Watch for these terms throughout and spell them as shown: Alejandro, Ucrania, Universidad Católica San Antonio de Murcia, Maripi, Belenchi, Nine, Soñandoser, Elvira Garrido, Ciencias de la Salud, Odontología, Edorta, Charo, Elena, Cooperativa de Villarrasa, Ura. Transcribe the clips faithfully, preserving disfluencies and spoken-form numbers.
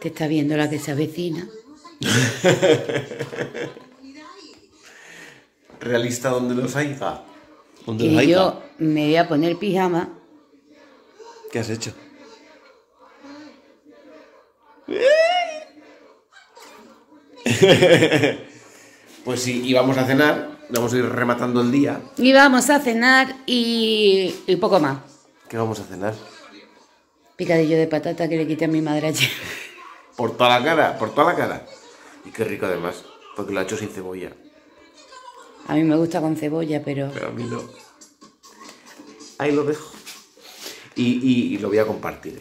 Te está viendo la que se avecina. Realista donde los haya. ¿Donde y los haya? Yo me voy a poner pijama. ¿Qué has hecho? Pues sí, y vamos a cenar. Vamos a ir rematando el día. Y vamos a cenar y, y poco más. ¿Qué vamos a cenar? Picadillo de patata que le quité a mi madre ayer. Por toda la cara, por toda la cara. Y qué rico además, porque lo ha hecho sin cebolla. A mí me gusta con cebolla, pero... Pero a mí no. Ahí lo dejo. Y, y, y lo voy a compartir.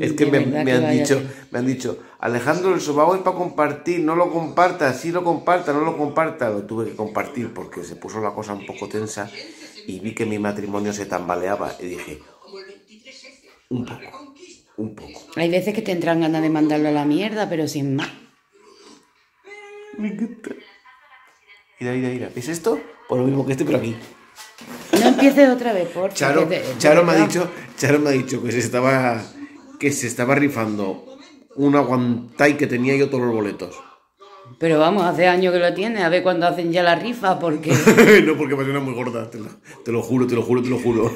Es que, me, me, que han dicho, me han dicho, Alejandro, el sobago es para compartir, no lo comparta, sí lo comparta, no lo comparta. Lo tuve que compartir porque se puso la cosa un poco tensa y vi que mi matrimonio se tambaleaba y dije, un poco, un poco. Hay veces que tendrán ganas de mandarlo a la mierda, pero sin más. Me encanta. Mira, mira, mira, ¿ves esto? Por lo mismo que este, pero aquí. No empieces otra vez, por favor. Charo, Charo me ha dicho, Charo me ha dicho que se estaba... que se estaba rifando un aguantay que tenía yo todos los boletos. Pero vamos, hace años que lo tiene, a ver cuándo hacen ya la rifa, porque... No, porque me suena muy gorda, te lo, te lo juro, te lo juro, te lo juro.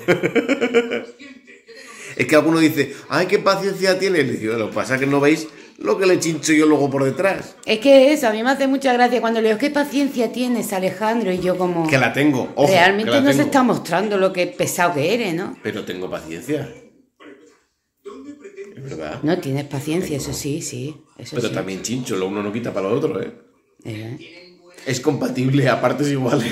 Es que alguno dice, ay, qué paciencia tiene. Le digo, lo que pasa es que no veis lo que le chincho yo luego por detrás. Es que eso, a mí me hace mucha gracia cuando le digo, qué paciencia tienes, Alejandro, y yo como... Que la tengo, ojo. Realmente no tengo. Se está mostrando lo que pesado que eres, ¿no? Pero tengo paciencia. ¿Verdad? No, tienes paciencia, eso sí, sí. Eso pero sí. También chincho, lo uno no quita para lo otro, ¿eh? ¿Eh? Es compatible a partes iguales.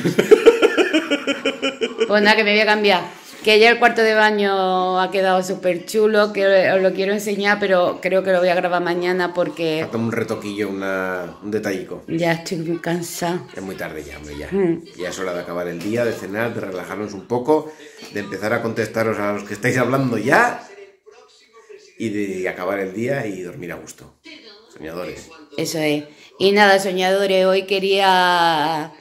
Pues nada, que me voy a cambiar. Que ya el cuarto de baño ha quedado súper chulo, que os lo quiero enseñar, pero creo que lo voy a grabar mañana porque... Falta un retoquillo, una, un detallico. Ya estoy muy cansada. Es muy tarde ya, hombre, ya. Mm. Ya es hora de acabar el día, de cenar, de relajarnos un poco, de empezar a contestaros a los que estáis hablando ya... Y de acabar el día y dormir a gusto. Soñadores. Eso es. Y nada, soñadores, hoy quería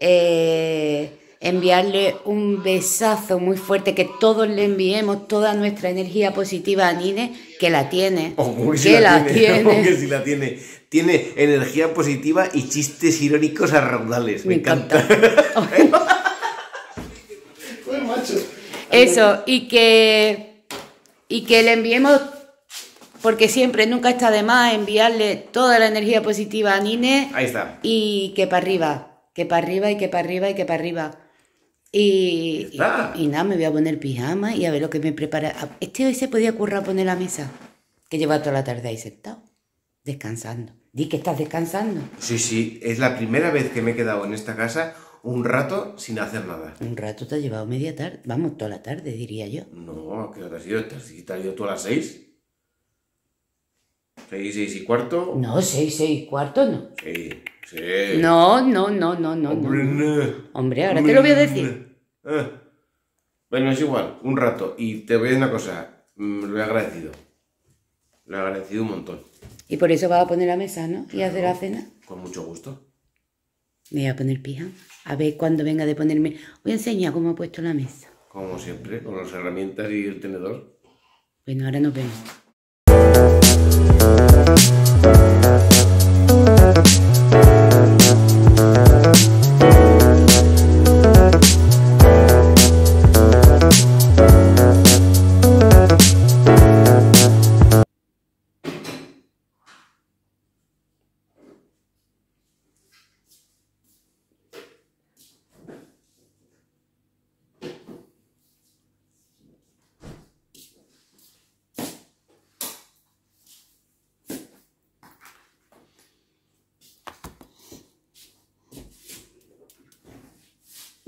eh, enviarle un besazo muy fuerte, que todos le enviemos toda nuestra energía positiva a Nine, que la tiene. Oh, que, si que la, la tiene. tiene. Que si la tiene. Tiene energía positiva y chistes irónicos a raudales. Me, Me encanta. encanta. Eso, y que, y que le enviemos... Porque siempre, nunca está de más enviarle toda la energía positiva a Nine. Ahí está. Y que para arriba, que para arriba, y que para arriba, y que para arriba. Y, y, y nada, me voy a poner pijama y a ver lo que me prepara. Este hoy se podía currar poner la mesa, que lleva toda la tarde ahí sentado, descansando. Di que estás descansando. Sí, sí, es la primera vez que me he quedado en esta casa un rato sin hacer nada. Un rato te ha llevado media tarde, vamos, toda la tarde diría yo. No, ¿qué hora has ido? ¿Te has ido tú a las seis? ¿Seis, seis y cuarto? No, seis, seis y cuarto no. Sí, sí. No, no, no, no, no. Hombre, no. Hombre ahora Hombre, te lo voy a decir. Eh. Bueno, es igual, un rato. Y te voy a decir una cosa, lo he agradecido. Lo he agradecido un montón. Y por eso vas a poner la mesa, ¿no? Claro, y hacer la cena. Con mucho gusto. Me voy a poner pija. A ver cuando venga de ponerme... Voy a enseñar cómo he puesto la mesa. Como siempre, con las herramientas y el tenedor. Bueno, ahora nos vemos.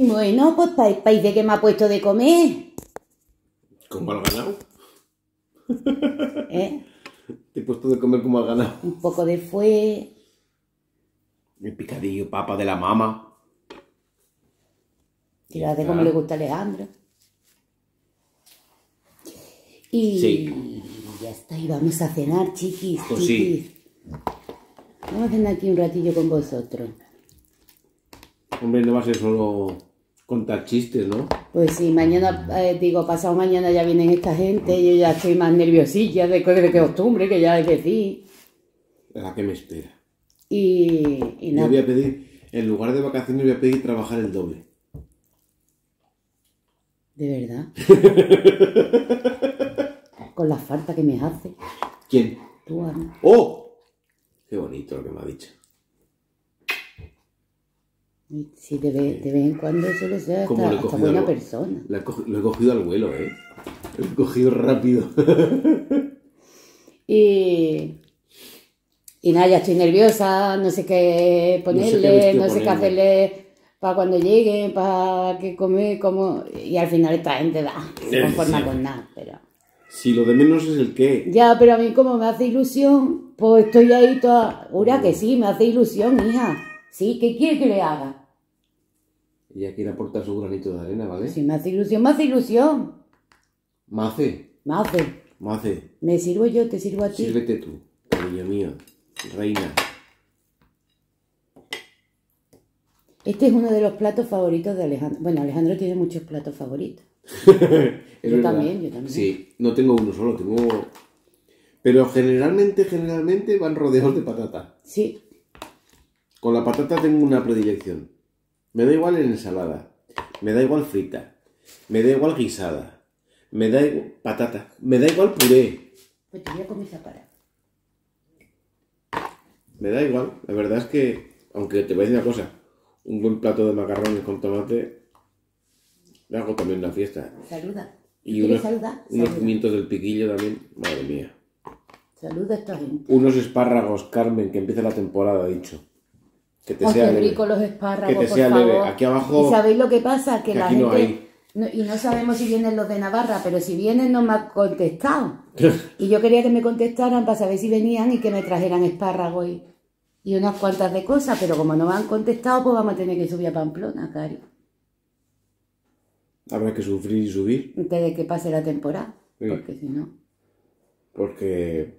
Bueno, pues parece que me ha puesto de comer. ¿Cómo has ganado? ¿Eh? Te he puesto de comer como has ganado. Un poco de fue. El picadillo papa de la mama. Y lo hace como le gusta a Alejandro. Y sí. Ya está, y vamos a cenar, chiquis. Pues chiquis. Sí. Vamos a cenar aquí un ratillo con vosotros. Hombre, no va a ser solo contar chistes, ¿no? Pues sí, mañana, eh, digo, pasado mañana ya vienen esta gente, yo ya estoy más nerviosilla de, de costumbre, que ya es decir. La que me espera. Y, y nada. Yo voy a pedir, en lugar de vacaciones, voy a pedir trabajar el doble. ¿De verdad? Con la falta que me hace. ¿Quién? Tú, Ana. ¡Oh! Qué bonito lo que me ha dicho. Sí, de vez, de vez en cuando suele ser hasta, hasta buena al, persona. Lo he, cogido, lo he cogido al vuelo, ¿eh? Lo he cogido rápido. Y... Y nada, ya estoy nerviosa, no sé qué ponerle, no sé qué, no sé qué hacerle para cuando llegue, para qué comer, cómo... Y al final esta gente da, se conforma con nada, pero... Si lo de menos es el qué. Ya, pero a mí como me hace ilusión, pues estoy ahí toda... Ura, que sí, me hace ilusión, hija. Sí, ¿qué quiere que le haga? Ella quiere aportar su granito de arena, ¿vale? Sí, me hace ilusión, me hace ilusión. ¿Me hace? Me hace. Me hace. Me sirvo yo, te sirvo a ti. Sírvete tú, cariño mío, reina. Este es uno de los platos favoritos de Alejandro. Bueno, Alejandro tiene muchos platos favoritos. Yo verdad. También, yo también. Sí, no tengo uno solo, tengo... Pero generalmente, generalmente van rodeados de patata. Sí. Con la patata tengo una predilección. Me da igual en ensalada, me da igual frita, me da igual guisada, me da igual patata, me da igual puré. Pues te voy a comer esa para. Me da igual, la verdad es que, aunque te voy a decir una cosa, un buen plato de macarrones con tomate, le hago también una fiesta. Saluda. Y unos, saluda? unos saluda. Pimientos del piquillo también, madre mía. Saluda a esta gente. Unos espárragos, Carmen, que empieza la temporada, dicho. Que te oh, sea qué rico leve. Los espárragos, que te por sea favor. Leve. Aquí abajo. ¿Y sabéis lo que pasa? Que, que la gente. No hay. No, y no sabemos si vienen los de Navarra, pero si vienen no me han contestado. Y yo quería que me contestaran para saber si venían y que me trajeran espárragos y, y unas cuantas de cosas, pero como no me han contestado, pues vamos a tener que subir a Pamplona, Cari. Habrá que sufrir y subir. Antes de que pase la temporada. Sí. Porque si no. Porque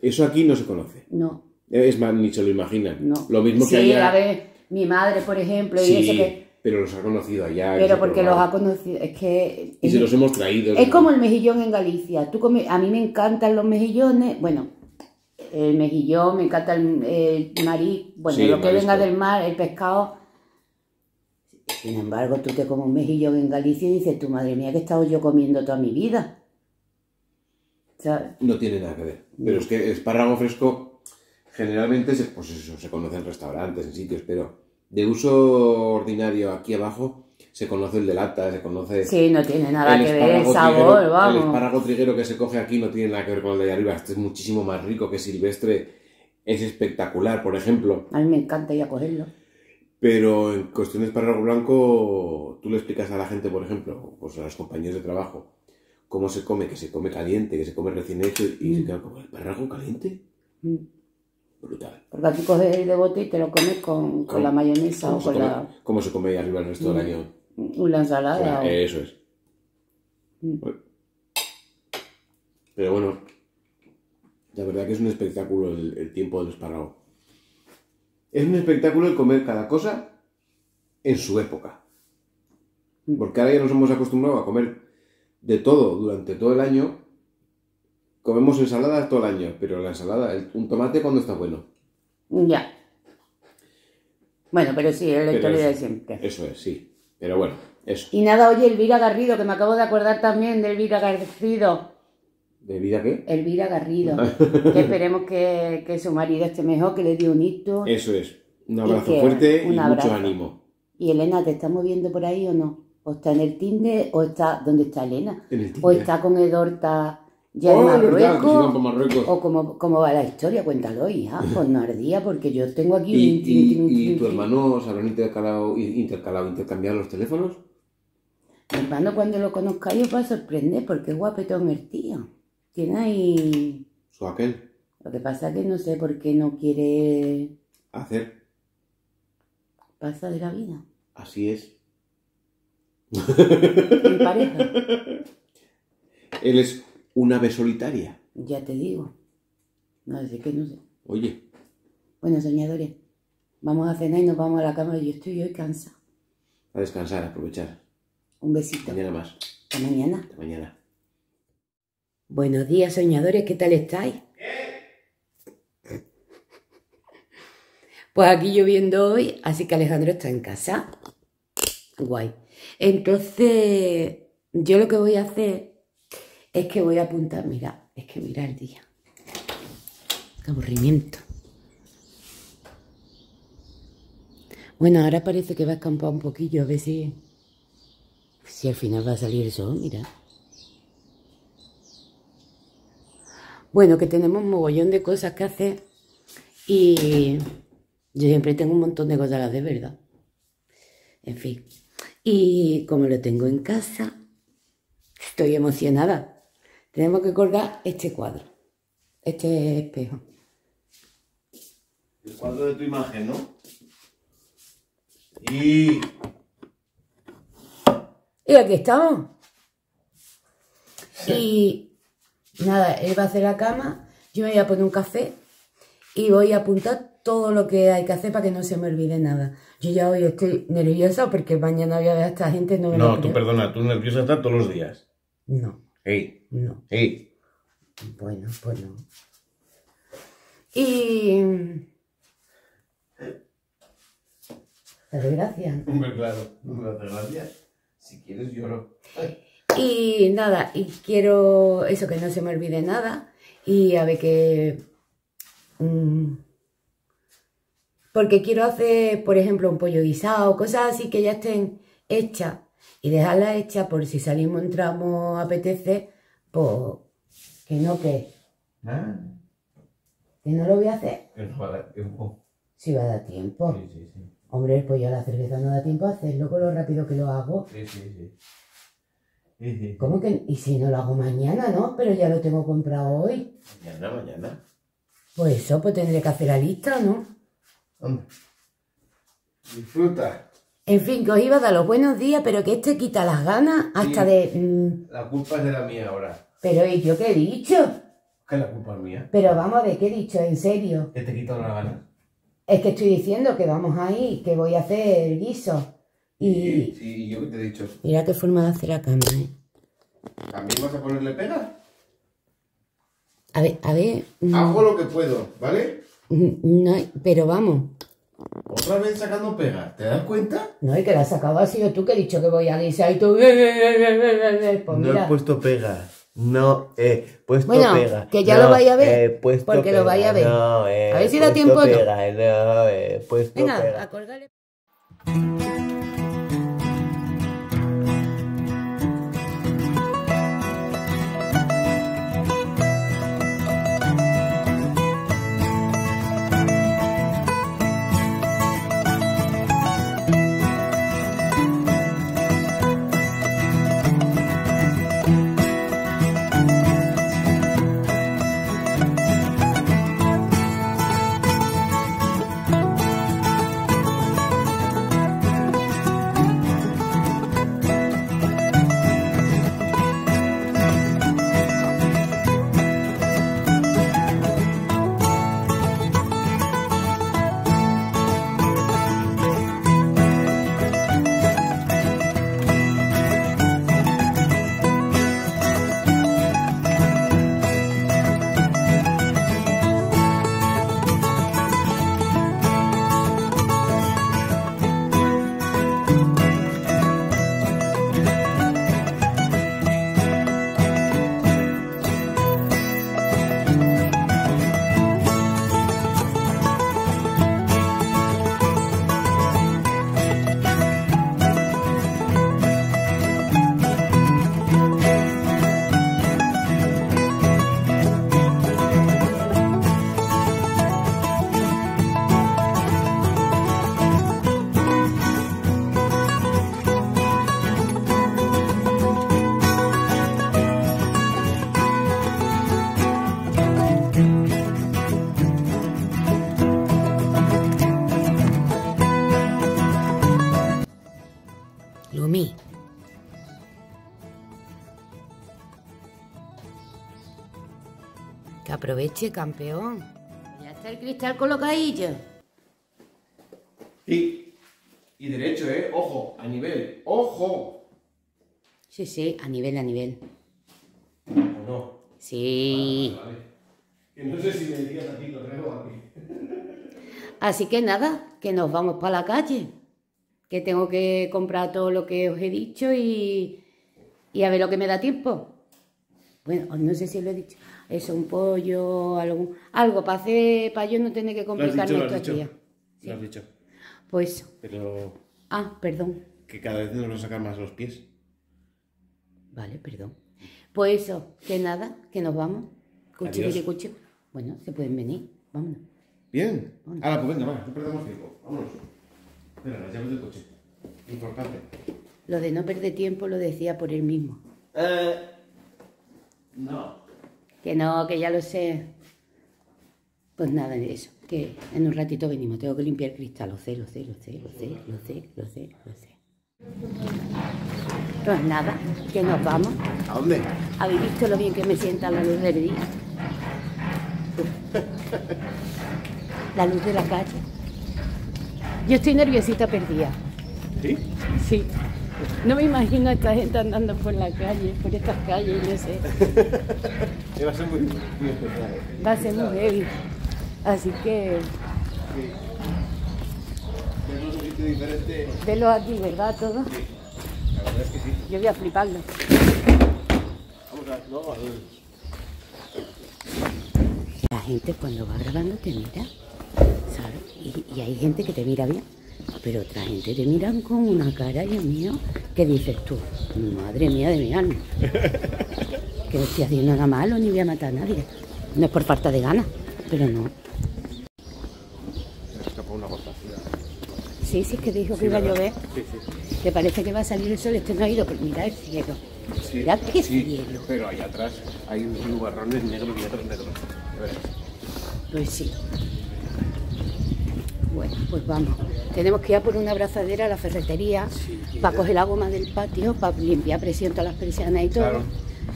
eso aquí no se conoce. No. Es más, ni se lo imaginan. No. Lo mismo sí, que allá. Sí, a ver, mi madre, por ejemplo, y sí, eso que... pero los ha conocido allá. Pero porque los ha conocido, es que... Y es, se los hemos traído. Es, es como el mejillón en Galicia. Tú come... A mí me encantan los mejillones, bueno, el mejillón, me encanta el, el marí, bueno, sí, lo que venga del mar, el pescado. Sin embargo, tú te comes un mejillón en Galicia y dices, tu madre mía, que he estado yo comiendo toda mi vida. ¿Sabes? No tiene nada que ver. Pero es que espárrago fresco... Generalmente se, pues eso, se conoce en restaurantes, en sitios, pero de uso ordinario aquí abajo se conoce el de lata, se conoce... Sí, no tiene nada que ver el sabor, triguero, vamos. El espárrago triguero que se coge aquí no tiene nada que ver con el de arriba, este es muchísimo más rico que silvestre, es espectacular, por ejemplo. A mí me encanta ir a cogerlo. Pero en cuestión de espárrago blanco, tú le explicas a la gente, por ejemplo, pues a los compañeros de trabajo, cómo se come, que se come caliente, que se come recién hecho, y mm. se queda como, ¿el espárrago caliente? Mm. Brutal. Porque aquí coges el de bote y te lo comes con, con la mayonesa o con come, la... ¿Cómo se come arriba el resto del año? Una ensalada. O sea, o... Eso es. Mm. Pero bueno, la verdad que es un espectáculo el, el tiempo del espárrago. Es un espectáculo el comer cada cosa en su época. Porque ahora ya nos hemos acostumbrado a comer de todo durante todo el año... Comemos ensaladas todo el año, pero la ensalada, el, un tomate cuando está bueno. Ya. Bueno, pero sí, es la historia de siempre. Eso es, sí. Pero bueno, eso. Y nada, oye, Elvira Garrido, que me acabo de acordar también de Elvira Garrido. ¿De Elvira qué? Elvira Garrido. Que esperemos que, que su marido esté mejor, que le dé un hito. Eso es. Un abrazo y fuerte un y abrazo. Mucho ánimo. ¿Y Elena, te estás moviendo por ahí o no? ¿O está en el Tinder o está... ¿Dónde está Elena? En el Tinder. ¿O está con Edorta... Ya oh, en Marruecos, verdad, Marruecos, o como, como va la historia, cuéntalo, hija, pues no ardía, porque yo tengo aquí... ¿Y, un, y, tin, tin, tin, ¿y tu tin, hermano se habrán intercalado, intercalado, intercambiado los teléfonos? Mi hermano, cuando lo conozca yo, va a sorprender, porque es guapetón el tío. Tiene ahí... Su aquel. Lo que pasa es que no sé por qué no quiere... Hacer. Pasa de la vida. Así es. En pareja. Él es... Una vez solitaria. Ya te digo. No sé qué, no sé. Oye. Bueno, soñadores, vamos a cenar y nos vamos a la cama. Yo estoy hoy cansada. A descansar, a aprovechar. Un besito. Mañana más. Hasta mañana. Hasta mañana. Buenos días, soñadores. ¿Qué tal estáis? ¿Eh? Pues aquí lloviendo hoy, así que Alejandro está en casa. Guay. Entonces, yo lo que voy a hacer es que voy a apuntar. Mira, es que mira el día. Qué aburrimiento. Bueno, ahora parece que va a escampar un poquillo, a ver si, si al final va a salir el sol, mira. Bueno, que tenemos un mogollón de cosas que hacer y yo siempre tengo un montón de cosas, las de verdad. En fin, y como lo tengo en casa, estoy emocionada. Tenemos que colgar este cuadro, este espejo. El cuadro de tu imagen, ¿no? Y... y aquí estamos. Sí. Y nada, él va a hacer la cama, yo me voy a poner un café y voy a apuntar todo lo que hay que hacer para que no se me olvide nada. Yo ya hoy estoy nerviosa porque mañana voy a ver a esta gente. No, me no tú perdona, tú nerviosa estás todos los días. No. Ey. No. Ey. Bueno, pues no. Y... te doy gracias. Hombre, claro, gracias. Si quieres lloro. Ay. Y nada, y quiero eso, que no se me olvide nada. Y a ver qué... Um, porque quiero hacer, por ejemplo, un pollo guisado, cosas así que ya estén hechas. Y dejarlas hechas por si salimos, entramos, apetece, pues que no, que... ¿Ah? Que no lo voy a hacer. Que no va a dar tiempo. Sí va a dar tiempo. Sí, sí, sí. Hombre, pues ya la cerveza no da tiempo a hacerlo con lo rápido que lo hago. Sí, sí, sí. sí, sí. ¿Cómo que? Y si no lo hago mañana, ¿no? Pero ya lo tengo comprado hoy. Mañana, mañana. Pues eso, pues tendré que hacer la lista, ¿no? Hombre. Disfruta. En fin, que os iba a dar los buenos días, pero que este quita las ganas hasta sí. de... Mmm... La culpa es de la mía ahora. Pero, ¿y yo qué he dicho? Que la culpa es mía. Pero vamos, ¿de qué he dicho? En serio. Que te quita las ganas. Es que estoy diciendo que vamos ahí, que voy a hacer el guiso. Y sí, sí, yo te he dicho. Mira qué forma de hacer la cama, ¿eh? ¿También vas a ponerle pega? A ver, a ver... No. Hago lo que puedo, ¿vale? No, pero vamos. ¿Otra vez sacando pega? ¿Te das cuenta? No, y que la has sacado ha sido tú que he dicho que voy a guisar y tú... Pues no he puesto pega. No he puesto bueno, pega. Que ya no, lo vaya a ver. Porque pega. Lo vaya a ver. No, eh, a ver si da tiempo. Pega, no, no eh, puesto venga, pega. A colgarle. Aproveche, campeón. Ya está el cristal colocadillo. Y, y derecho, ¿eh? Ojo, a nivel. ¡Ojo! Sí, sí, a nivel, a nivel. ¿O no? Sí. Vale, vale. Entonces, si me decías a ti, lo traigo a ti. Así que nada, que nos vamos para la calle. Que tengo que comprar todo lo que os he dicho y, y a ver lo que me da tiempo. Bueno, no sé si lo he dicho. Eso, un pollo, algo, algo para hacer, para yo no tener que complicarme estos días. Lo has dicho. Pues. Pero. Ah, perdón. Que cada vez nos lo sacan más los pies. Vale, perdón. Pues eso, que nada, que nos vamos. Cuchillo y cuchillo. Bueno, se pueden venir. Vámonos. Bien. Vámonos. Ahora, pues venga, vamos, no perdamos tiempo. Vámonos. Espera, las llaves del coche. Importante. Lo de no perder tiempo lo decía por él mismo. Eh. No. Que no, que ya lo sé. Pues nada de eso. Que en un ratito venimos. Tengo que limpiar el cristal. Lo sé, lo sé, lo sé, lo sé, lo sé, lo sé, lo sé. Pues nada, que nos vamos. ¿A dónde? ¿Habéis visto lo bien que me sienta la luz del día? La luz de la calle. Yo estoy nerviosita perdida. ¿Sí? Sí. No me imagino a esta gente andando por la calle, por estas calles, no sé. Va a ser muy, muy especial. Va a ser muy heavy. Así que... Sí. Verlo, un diferente. Verlo aquí, ¿verdad? Todo. Sí. La verdad es que sí. Yo voy a fliparlo. Vamos a, no, a ver. La gente cuando va grabando te mira, ¿sabes? Y, y hay gente que te mira bien, pero otra gente te miran con una cara, Dios mío, que dices tú, madre mía de mi alma, que no estoy haciendo nada malo ni voy a matar a nadie. No es por falta de ganas, pero no. Se escapó una gota. Sí, sí, es que dijo que sí, iba a llover. Sí, sí. Que parece que va a salir el sol, este no ha ido, pero mira el cielo. Sí, mira qué sí, cielo. Pero ahí atrás hay unos nubarrones negros y otros negros. Pues sí. Bueno, pues vamos. Tenemos que ir a por una abrazadera a la ferretería, sí, para coger la goma del patio, para limpiar presión todas las persianas y todo. Claro,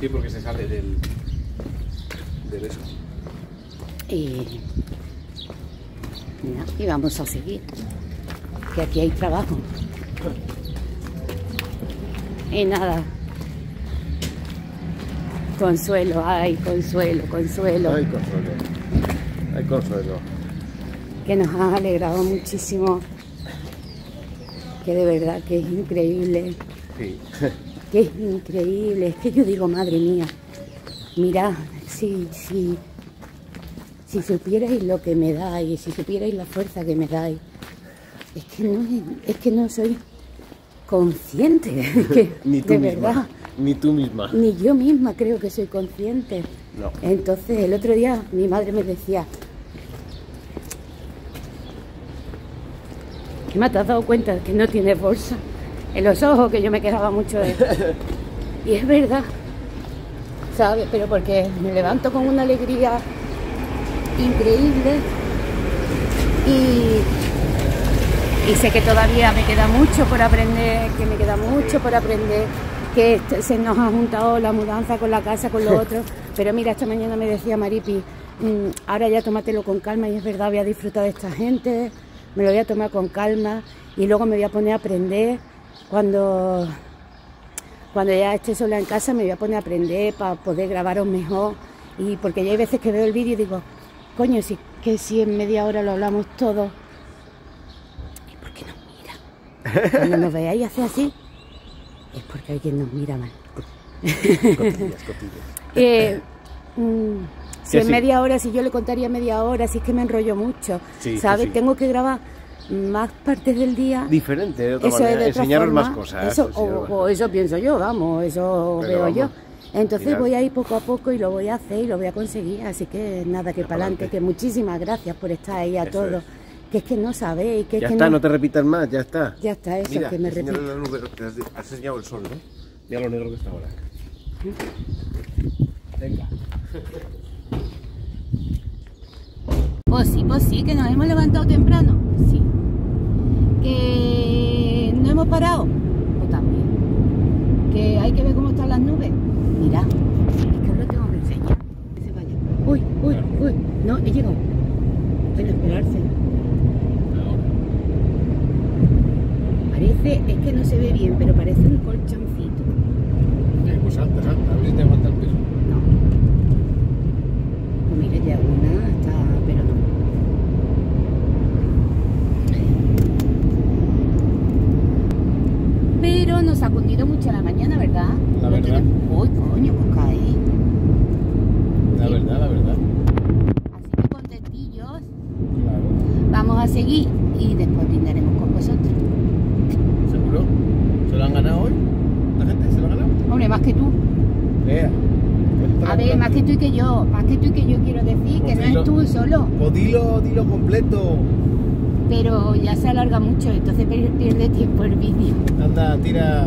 sí, porque se sale del, del eso. Y, mira, y vamos a seguir, que aquí hay trabajo. Y nada. Consuelo, ay, consuelo, consuelo. Ay, consuelo. Ay, consuelo. Que nos ha alegrado muchísimo. Que de verdad que es increíble. Sí. Que es increíble. Es que yo digo, madre mía. Mirad, si, si, si supierais lo que me dais, si supierais la fuerza que me dais. Es que no, es que no soy consciente. Es que, ni tú de misma. Verdad. Ni tú misma. Ni yo misma creo que soy consciente. No. Entonces, el otro día mi madre me decía, ¿qué me has dado cuenta que no tienes bolsa? En los ojos, que yo me quejaba mucho de eso. Y es verdad, ¿sabes? Pero porque me levanto con una alegría increíble y, y sé que todavía me queda mucho por aprender, que me queda mucho por aprender. Que se nos ha juntado la mudanza con la casa, con lo otro, pero mira, esta mañana me decía Maripi, ahora ya tómatelo con calma, y es verdad, voy a disfrutar de esta gente, me lo voy a tomar con calma y luego me voy a poner a aprender, cuando, cuando ya esté sola en casa me voy a poner a aprender para poder grabaros mejor, y porque ya hay veces que veo el vídeo y digo, coño, si, que si en media hora lo hablamos todo, ¿y por qué nos mira? Cuando nos veáis hace así, es porque alguien nos mira mal. Cotillas, cotillas. eh, mm, si sí, en sí. media hora, si yo le contaría media hora, si es que me enrollo mucho, sí, ¿sabes? Sí. Tengo que grabar más partes del día. Diferente, de otra eso manera, es de otra enseñaros forma, más cosas. Eso, o, o eso pienso yo, vamos, eso Pero veo vamos, yo. Entonces mirad. Voy a ir poco a poco y lo voy a hacer y lo voy a conseguir. Así que nada, que para adelante, que muchísimas gracias por estar ahí a eso todos. Es. Que es que no sabéis, que ya es que está, no... no te repitas más, ya está. Ya está, eso. Mira, que me repito. Has enseñado el sol, ¿no? Mira lo negro que está ahora. ¿Sí? Venga. Pues sí, pues sí, que nos hemos levantado temprano. Sí. Que no hemos parado. Pues también. Que hay que ver cómo están las nubes. Mirad, es que ahora tengo que enseñar. Que se vaya. Uy, uy, uy. No, he llegado. Bueno, esperarse. Parece, es que no se ve bien, pero parece un colchoncito. A ver, más que tú y que yo, más que tú y que yo quiero decir, pues que dilo, no es tú solo. Pues dilo, dilo completo. Pero ya se alarga mucho, entonces pierde tiempo el vídeo. Anda, tira.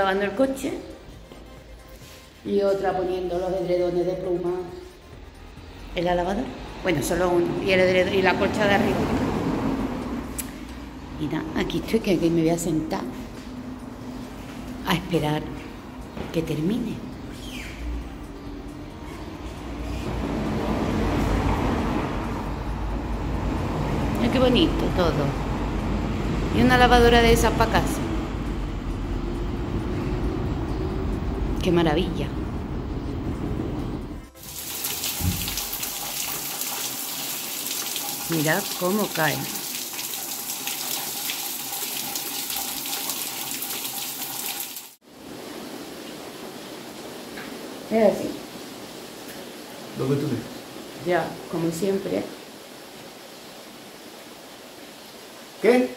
Lavando el coche y otra poniendo los edredones de pluma en la lavadora, bueno, solo uno, y el edredón y la colcha de arriba. Y nada, aquí estoy, que aquí me voy a sentar a esperar que termine. Mira qué bonito todo, y una lavadora de esas para casa. ¡Qué maravilla! Mirad cómo cae. Es así. ¿Dónde tú ves? Ya, como siempre. ¿Qué?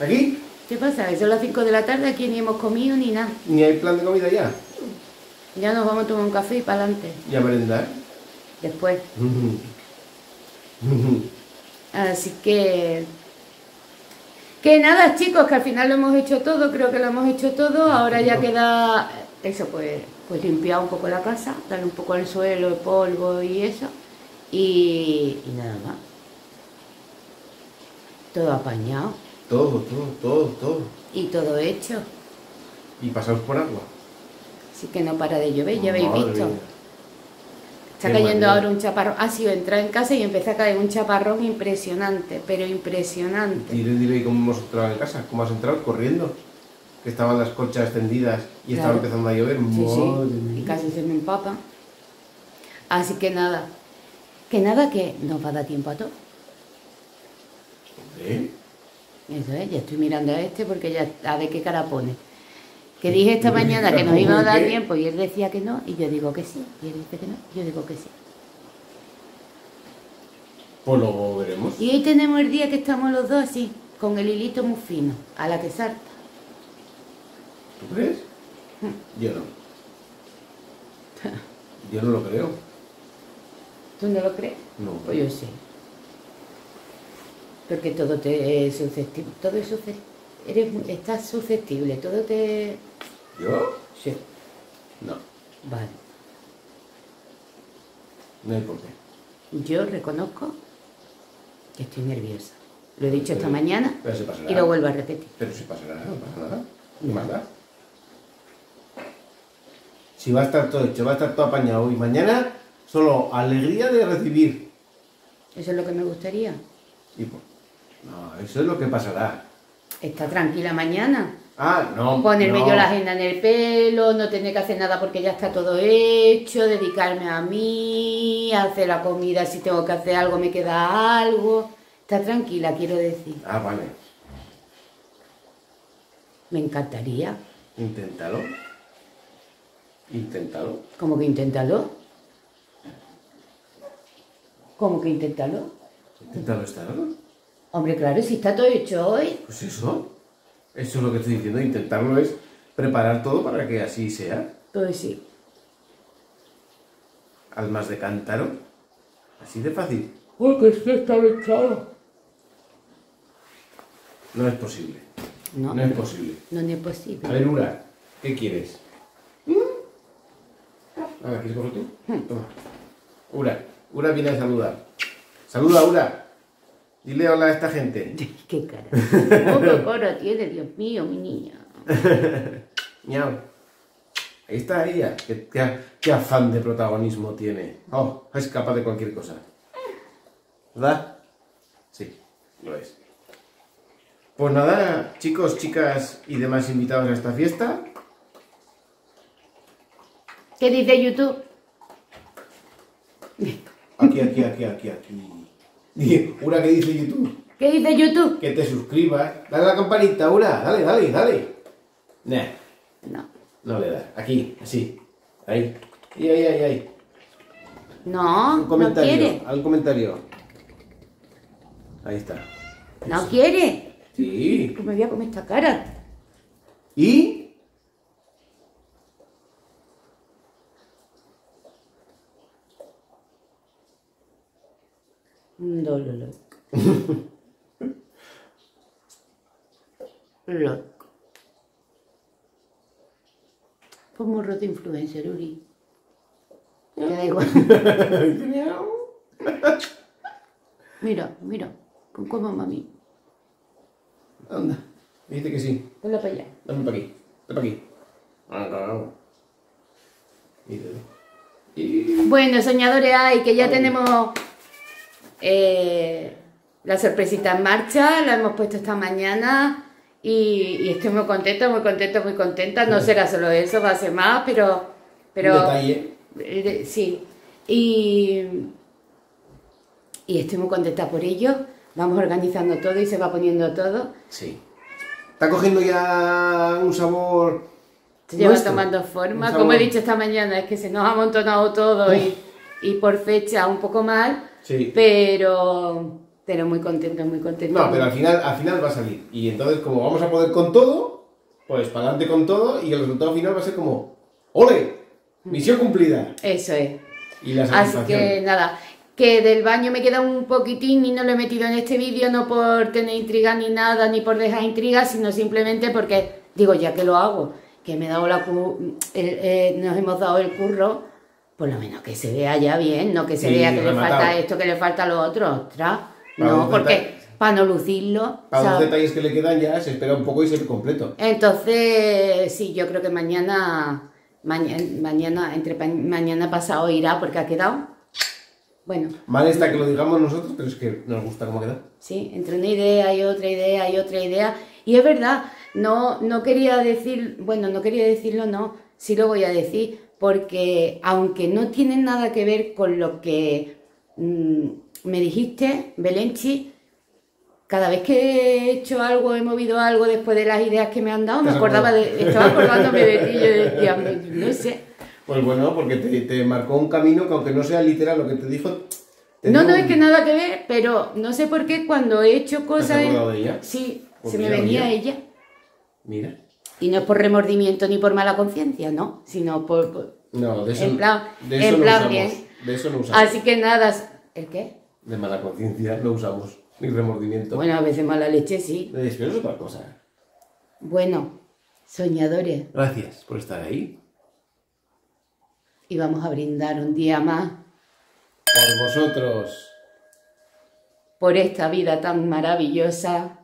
¿Aquí? ¿Qué pasa? Son las cinco de la tarde, aquí ni hemos comido ni nada. ¿Ni hay plan de comida ya? Ya nos vamos a tomar un café y para adelante. ¿Y a merendar? Después. Así que... Que nada, chicos, que al final lo hemos hecho todo, creo que lo hemos hecho todo. Ahora ya queda... Eso, pues, pues limpiar un poco la casa, darle un poco el suelo, el polvo y eso. Y, y nada más. Todo apañado. Todo, todo, todo, todo. Y todo hecho. Y pasamos por agua. Así que no para de llover, ya habéis visto. Está cayendo ahora un chaparrón. Ha sido entrar en casa y empezó a caer un chaparrón impresionante, pero impresionante. Dile, dile cómo hemos entrado en casa, cómo has entrado corriendo. Que estaban las colchas tendidas y claro, estaba empezando a llover. Sí, sí. Y casi se me empapa. Así que nada, que nada, que nos va a dar tiempo a todo. ¿Eh? Eso es, ya estoy mirando a este porque ya a ver qué cara pone. Que dije esta mañana que nos iba a dar tiempo y él decía que no, y yo digo que sí, y él dice que no, yo digo que sí. Pues lo veremos. Y hoy tenemos el día que estamos los dos así, con el hilito muy fino, a la que salta. ¿Tú crees? Yo no. Yo no lo creo. ¿Tú no lo crees? No. Pues yo sí. Porque todo te es susceptible, todo es susceptible. Eres, estás susceptible, todo te... ¿Yo? Sí. No. Vale. No hay por qué. Yo reconozco que estoy nerviosa. Lo he dicho pero, esta mañana pero se pasará. Y lo vuelvo a repetir. Pero si pasará, no pasa nada. No pasa nada. Si va a estar todo hecho, va a estar todo apañado. Y mañana, solo alegría de recibir. Eso es lo que me gustaría. Y pues, no, eso es lo que pasará. Está tranquila mañana. Ah, no. Ponerme no. yo la agenda en el pelo, no tener que hacer nada porque ya está todo hecho, dedicarme a mí, hacer la comida, si tengo que hacer algo me queda algo. Está tranquila, quiero decir. Ah, vale. Me encantaría. Inténtalo. Inténtalo. ¿Cómo que inténtalo? ¿Cómo que inténtalo? Inténtalo estar, ¿no? Hombre, claro, si está todo hecho hoy. Pues eso, eso es lo que estoy diciendo, intentarlo es preparar todo para que así sea. Pues sí. Almas de cántaro, así de fácil. Porque es que está echado. No es posible. No, no es posible. No, no es posible. A ver, Ura, ¿qué quieres? ¿Mm? A ver, ¿quieres coger tú? Toma. Ura, Ura viene a saludar. Saluda, Ura. Dile hola a esta gente. Qué cara. Poco coro tiene, Dios mío, mi niña. Miau. Ahí está ella. Qué, qué, qué afán de protagonismo tiene. Oh, es capaz de cualquier cosa. ¿Verdad? Sí, lo es. Pues nada, chicos, chicas y demás invitados a esta fiesta. ¿Qué dice YouTube? Aquí, aquí, aquí, aquí, aquí. Ura, ¿qué dice YouTube? ¿Qué dice YouTube? Que te suscribas. Dale a la campanita, Ura. Dale, dale, dale. Nah. No. No le das. Aquí, así. Ahí. Ahí, ahí, ahí, ahí. No, un comentario, no quiere. Al comentario. Ahí está. No eso. Quiere. Sí. Que me voy a comer esta cara. ¿Y? No, no, no. Loco. Pues morro de influencer, Uri. Me da igual. Mira, mira. Con cómo mami. Anda. Dijiste que sí. Dale para allá. Dame para aquí. Dame para aquí. Ah, claro. Y... Bueno, soñadores, hay que ya Ay. tenemos. Eh, la sorpresita en marcha, la hemos puesto esta mañana y, y estoy muy contenta, muy contenta, muy contenta. No será solo eso, va a ser más, pero... pero detalle. Eh, sí. Y, y estoy muy contenta por ello. Vamos organizando todo y se va poniendo todo. Sí. Está cogiendo ya un sabor... Se lleva nuestro. tomando forma. Como he dicho esta mañana, es que se nos ha amontonado todo y, y por fecha un poco mal. Sí. Pero, pero muy contento, muy contento. No, pero al final, al final va a salir. Y entonces, como vamos a poder con todo, pues para adelante con todo y el resultado final va a ser como ¡ole! Misión cumplida. Eso es. Y la satisfacción. Así que nada, que del baño me queda un poquitín y no lo he metido en este vídeo, no por tener intriga ni nada, ni por dejar intriga, sino simplemente porque, digo, ya que lo hago, que me he dado la cu el, eh, nos hemos dado el curro. Por lo menos que se vea ya bien, no que se sí, vea que le matado. falta esto, que le falta lo otro, ostras. Para no, porque para no lucirlo. Para ¿sabes? los detalles que le quedan ya se espera un poco y se ve completo. Entonces, sí, yo creo que mañana, mañana, mañana entre mañana pasado irá porque ha quedado. Bueno. Mal está que lo digamos nosotros, pero es que nos gusta cómo queda. Sí, entre una idea y otra idea y otra idea. Y es verdad, no, no quería decir, bueno, no quería decirlo, no, sí lo voy a decir. Porque aunque no tienen nada que ver con lo que mmm, me dijiste, Belenchi, cada vez que he hecho algo, he movido algo después de las ideas que me han dado, me acordaba de, estaba acordándome de ti, yo decía, no sé. Pues bueno, porque te, te marcó un camino que aunque no sea literal lo que te dijo... Te no, no un... es que nada que ver, pero no sé por qué cuando he hecho cosas... ¿Te has acordado de ella? Sí, se me venía ella. Mira. Y no es por remordimiento ni por mala conciencia, ¿no? Sino por... por no, de eso, en plan, de eso en plan no usamos. Bien. De eso no usamos. Así que nada... ¿El qué? De mala conciencia no usamos. Ni remordimiento. Bueno, a veces mala leche, sí. Pero es otra cosa. Bueno, soñadores. Gracias por estar ahí. Y vamos a brindar un día más. Por vosotros. Por esta vida tan maravillosa.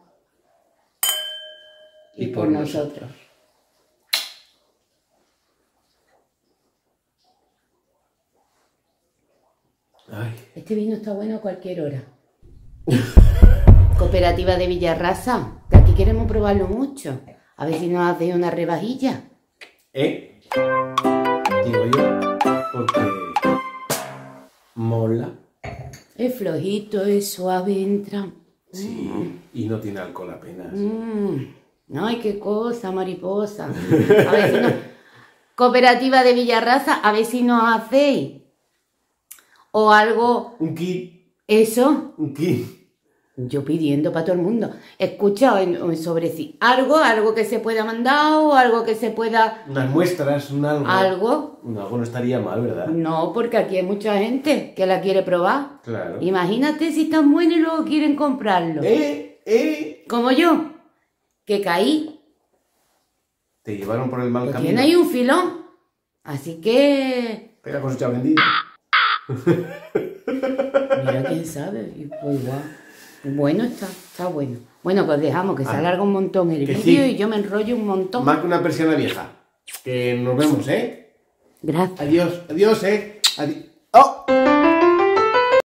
Y, y por, por nosotros. nosotros. Ay. Este vino está bueno a cualquier hora. Cooperativa de Villarrasa, que aquí queremos probarlo mucho. A ver si nos hace una rebajilla. ¿Eh? Digo yo, porque mola. Es flojito, es suave, entra. Sí, mm. y no tiene alcohol apenas. Mm. Ay, qué cosa, mariposa. A ver si nos... Cooperativa de Villarrasa, a ver si nos hacéis. O algo... Un kit. ¿Eso? Un kit. Yo pidiendo para todo el mundo. Escucha, en, en sobre sí. Algo, algo que se pueda mandar o algo que se pueda... Unas muestras, un algo. ¿Algo? Un algo no estaría mal, ¿verdad? No, porque aquí hay mucha gente que la quiere probar. Claro. Imagínate si están buenos y luego quieren comprarlo. Eh, eh. Como yo, que caí. Te llevaron por el mal camino. Tiene ahí un filón. Así que... Pega cosecha vendida. Mira, quién sabe. Pues, wow. Bueno, está, está bueno. Bueno, pues dejamos que se alarga un montón el vídeo sí. y yo me enrollo un montón. Más que una persiana vieja. Que nos vemos, ¿eh? Gracias. Adiós, adiós, ¿eh? Adiós. ¡Oh!